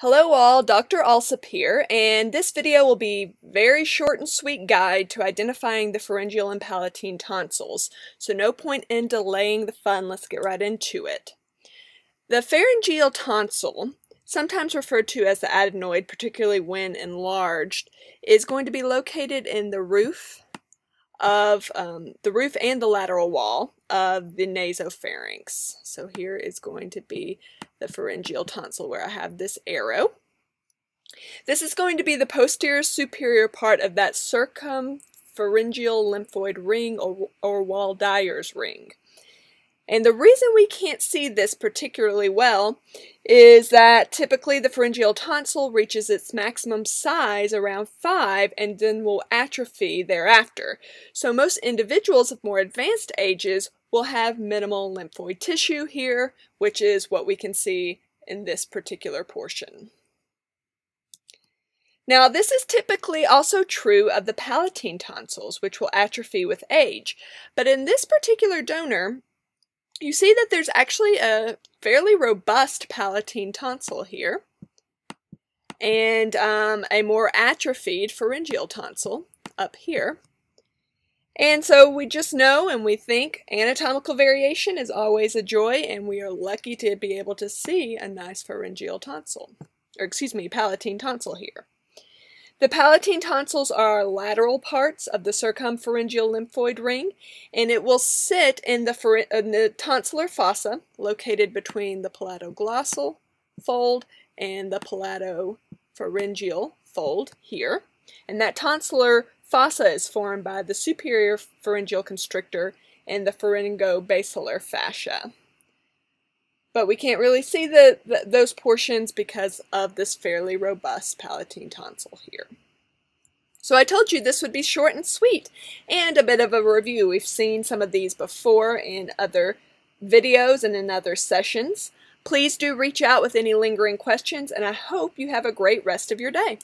Hello all, Dr. Alsop here, and this video will be very short and sweet guide to identifying the pharyngeal and palatine tonsils. So no point in delaying the fun, let's get right into it. The pharyngeal tonsil, sometimes referred to as the adenoid, particularly when enlarged, is going to be located in the roof of the lateral wall of the nasopharynx. So here is going to be the pharyngeal tonsil where I have this arrow. This is going to be the posterior superior part of that circumpharyngeal lymphoid ring or Waldeyer's ring. And the reason we can't see this particularly well is that typically the pharyngeal tonsil reaches its maximum size around 5 and then will atrophy thereafter. So most individuals of more advanced ages will have minimal lymphoid tissue here, which is what we can see in this particular portion. Now, this is typically also true of the palatine tonsils, which will atrophy with age. But in this particular donor, you see that there's actually a fairly robust palatine tonsil here and a more atrophied pharyngeal tonsil up here. And so we just know and we think anatomical variation is always a joy, and we are lucky to be able to see a nice pharyngeal tonsil, or excuse me, palatine tonsil here. The palatine tonsils are lateral parts of the circumpharyngeal lymphoid ring, and it will sit in the tonsillar fossa located between the palatoglossal fold and the palatopharyngeal fold here. And that tonsillar fossa is formed by the superior pharyngeal constrictor and the pharyngobasilar fascia. But we can't really see those portions because of this fairly robust palatine tonsil here. So I told you this would be short and sweet and a bit of a review. We've seen some of these before in other videos and in other sessions. Please do reach out with any lingering questions, and I hope you have a great rest of your day.